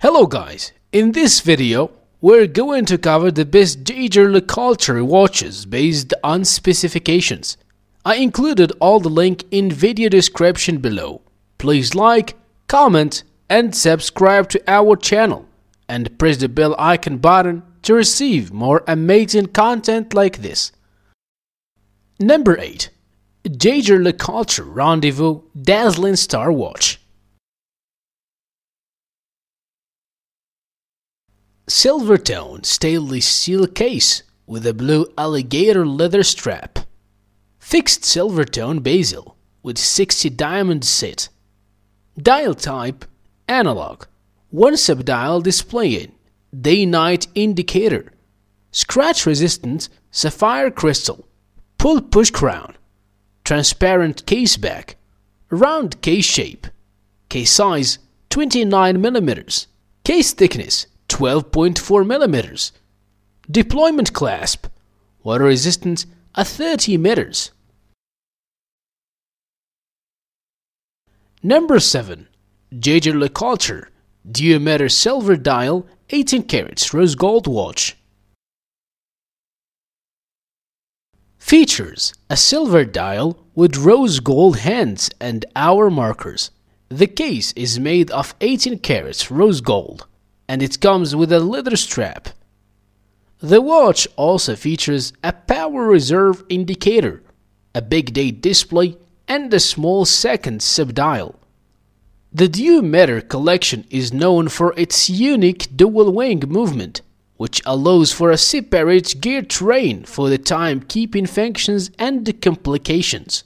Hello guys, in this video we're going to cover the best Jaeger-LeCoultre watches based on specifications. I included all the link in video description below. Please like, comment and subscribe to our channel and press the bell icon button to receive more amazing content like this. Number 8. Jaeger-LeCoultre Rendezvous Dazzling Star Watch. Silver-tone stainless steel case with a blue alligator leather strap. Fixed silver-tone bezel with 60 diamond set. Dial type analog. One subdial displaying day-night indicator. Scratch-resistant sapphire crystal. Pull-push crown. Transparent case back. Round case shape. Case size 29 mm. Case thickness 12.4 mm. Deployment clasp. Water resistance at 30 meters. Number 7. Jaeger-LeCoultre Duomètre Silver Dial 18 carats Rose Gold Watch. Features a silver dial with rose gold hands and hour markers. The case is made of 18 carats rose gold, and it comes with a leather strap. The watch also features a power reserve indicator, a big date display, and a small second subdial. The Duomètre collection is known for its unique dual wing movement, which allows for a separate gear train for the timekeeping functions and complications.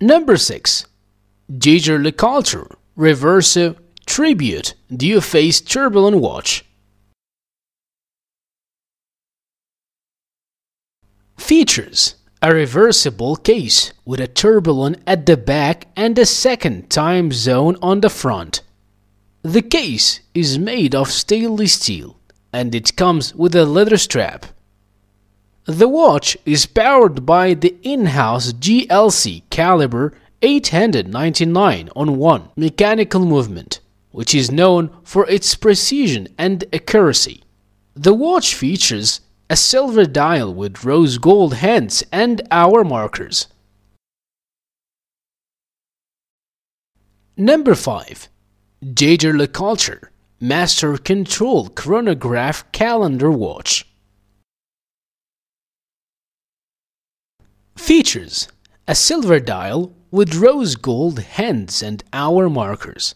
Number 6. Jaeger-LeCoultre Reverso Tribute Dual Face Tourbillon Watch. Features a reversible case with a tourbillon at the back and a second time zone on the front. The case is made of stainless steel and it comes with a leather strap. The watch is powered by the in-house GLC caliber 899 on 1 mechanical movement, which is known for its precision and accuracy. The watch features a silver dial with rose gold hands and hour markers. Number 5. Jaeger-LeCoultre Master Control Chronograph Calendar Watch. Features a silver dial with rose gold hands and hour markers.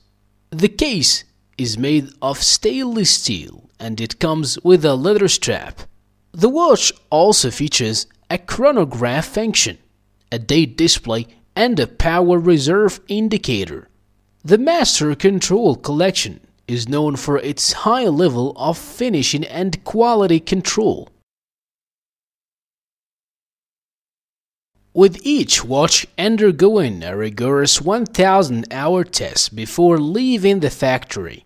The case is made of stainless steel and it comes with a leather strap. The watch also features a chronograph function, a date display and a power reserve indicator. The Master Control collection is known for its high level of finishing and quality control. With each watch undergoing a rigorous 1,000-hour test before leaving the factory.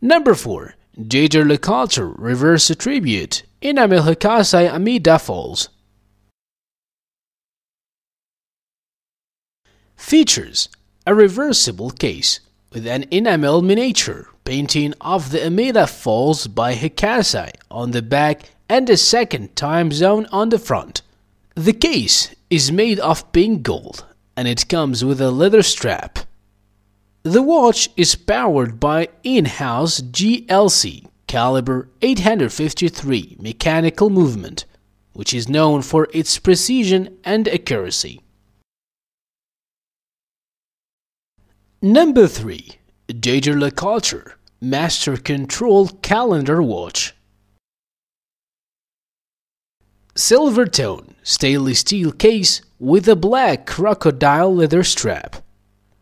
Number 4. Jaeger-LeCoultre Reverso Tribute Enamel Hokusai Amida Falls. Features a reversible case with an enamel miniature painting of the Amida Falls by Hokusai on the back and a second time zone on the front. The case is made of pink gold and it comes with a leather strap. The watch is powered by in-house GLC caliber 853 mechanical movement, which is known for its precision and accuracy. Number 3. Jaeger-LeCoultre Master Control Calendar Watch. Silver tone stainless steel case with a black crocodile leather strap.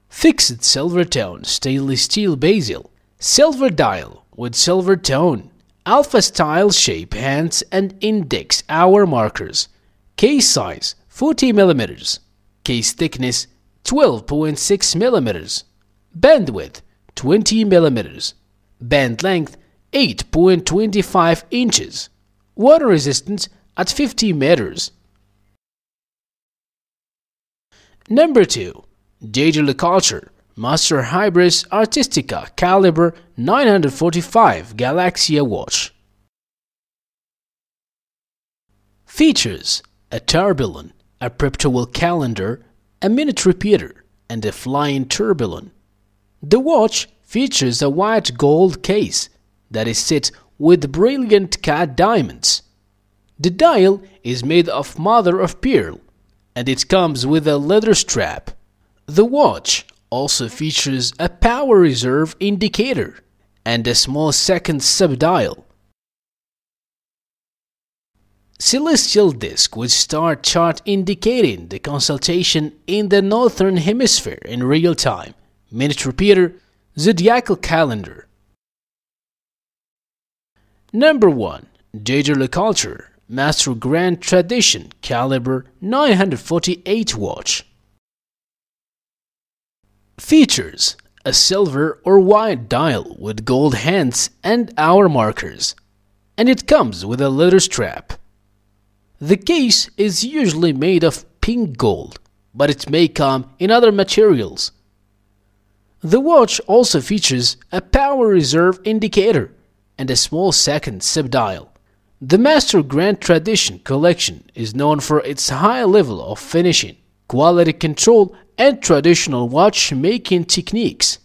Fixed silver tone stainless steel bezel. Silver dial with silver tone, alpha style shape hands and index hour markers. Case size 40 mm. Case thickness 12.6 mm. Bandwidth 20 mm. Band length 8.25 inches. Water resistance at 50 meters. Number 2. Jaeger-LeCoultre Master Hybris Artistica Caliber 945 Galaxia watch. Features: a tourbillon, a preptool calendar, a minute repeater, and a flying tourbillon. The watch features a white gold case that is set with brilliant cut diamonds. The dial is made of mother of pearl, and it comes with a leather strap. The watch also features a power reserve indicator and a small second subdial. Celestial disk with star chart indicating the consultation in the northern hemisphere in real time. Minute repeater, zodiacal calendar. Number 1. Jaeger-LeCoultre Master Grand Tradition Caliber 948 watch. Features: a silver or white dial with gold hands and hour markers, and it comes with a leather strap. The case is usually made of pink gold, but it may come in other materials. The watch also features a power reserve indicator and a small second subdial. The Master Grand Tradition collection is known for its high level of finishing, quality control, and traditional watchmaking techniques.